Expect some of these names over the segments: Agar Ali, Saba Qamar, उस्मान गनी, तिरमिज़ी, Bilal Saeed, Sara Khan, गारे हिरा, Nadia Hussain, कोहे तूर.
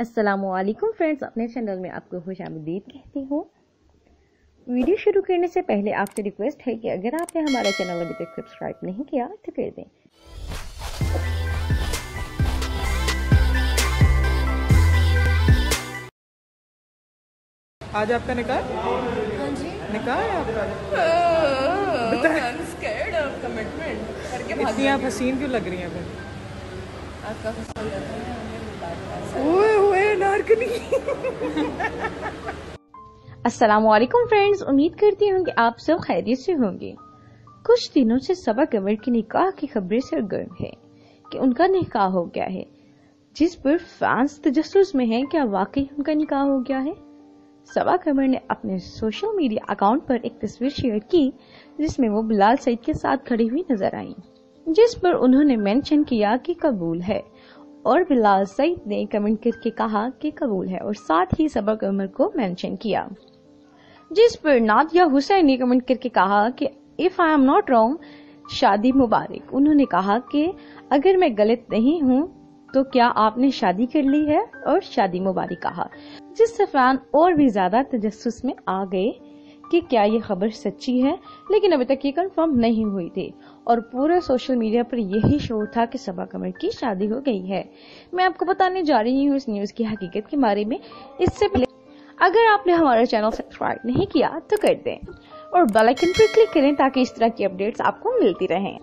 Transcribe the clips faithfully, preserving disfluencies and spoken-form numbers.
अस्सलामुअलैकुम फ्रेंड्स, अपने चैनल में आपको खुशामदीद कहती हूँ। वीडियो शुरू करने से पहले आपसे रिक्वेस्ट है कि अगर आपने हमारा चैनल अभी तक सब्सक्राइब नहीं किया तो कर दें। आज आपका निकाह? हाँ जी, निकाह है आपका। इतनी आप हसीन क्यों लग रही हैं? अस्सलामुअलैकुम फ्रेंड्स, उम्मीद करती हूँ कि आप सब खैरियत से होंगे। कुछ दिनों से सबा कमर के निकाह की खबरें सरगर्म है कि उनका निकाह हो गया है, जिस पर फैंस तजस्सुस में हैं, क्या वाकई उनका निकाह हो गया है। सबा कमर ने अपने सोशल मीडिया अकाउंट पर एक तस्वीर शेयर की जिसमें वो बिलाल सईद के साथ खड़ी हुई नजर आई, जिस पर उन्होंने मेंशन किया कि कबूल है, और बिलाल सईद ने कमेंट करके कहा कि कबूल है, और साथ ही सबा कमर को मेंशन किया, जिस पर नादिया हुसैन ने कमेंट करके कहा कि if I am not wrong शादी मुबारक। उन्होंने कहा कि अगर मैं गलत नहीं हूँ तो क्या आपने शादी कर ली है, और शादी मुबारक कहा, जिससे फैन और भी ज्यादा तजस्सुस में आ गए कि क्या ये खबर सच्ची है, लेकिन अभी तक ये कंफर्म नहीं हुई थी, और पूरे सोशल मीडिया पर यही शोर था कि सबा कमर की शादी हो गई है। मैं आपको बताने जा रही हूँ इस न्यूज की हकीकत के बारे में। इससे पहले अगर आपने हमारा चैनल सब्सक्राइब नहीं किया तो कर दें और बेल आइकन पर क्लिक करें ताकि इस तरह की अपडेट्स आपको मिलती रहें।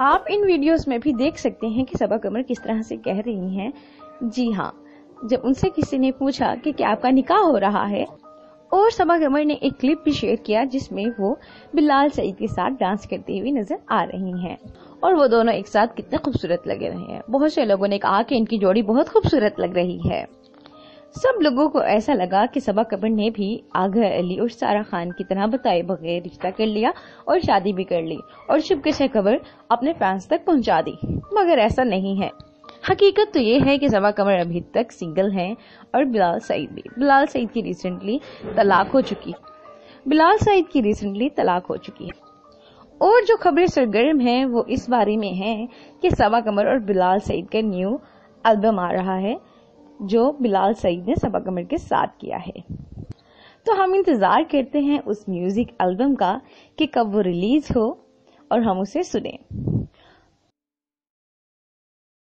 आप इन वीडियोस में भी देख सकते हैं कि सबा कमर किस तरह से कह रही हैं। जी हाँ, जब उनसे किसी ने पूछा कि क्या आपका निकाह हो रहा है, और सबा कमर ने एक क्लिप भी शेयर किया जिसमें वो बिलाल सईद के साथ डांस करती हुई नजर आ रही हैं, और वो दोनों एक साथ कितने खूबसूरत लग रहे हैं। बहुत से लोगों ने कहा कि इनकी जोड़ी बहुत खूबसूरत लग रही है। सब लोगों को ऐसा लगा कि सबा कमर ने भी आगर अली और सारा खान की तरह बताए बगैर रिश्ता कर लिया और शादी भी कर ली, और चुपके से खबर अपने फैंस तक पहुंचा दी, मगर ऐसा नहीं है। हकीकत तो ये है कि सबा कमर अभी तक सिंगल हैं, और बिलाल सईद भी। बिलाल सईद की रिसेंटली तलाक हो चुकी बिलाल सईद की रिसेंटली तलाक हो चुकी है। और जो खबरें सरगर्म हैं वो इस बारे में हैं कि सबा कमर और बिलाल सईद का न्यू एल्बम आ रहा है, जो बिलाल सईद ने सबा कमर के साथ किया है। तो हम इंतजार करते हैं उस म्यूजिक एल्बम का कि कब वो रिलीज हो और हम उसे सुने।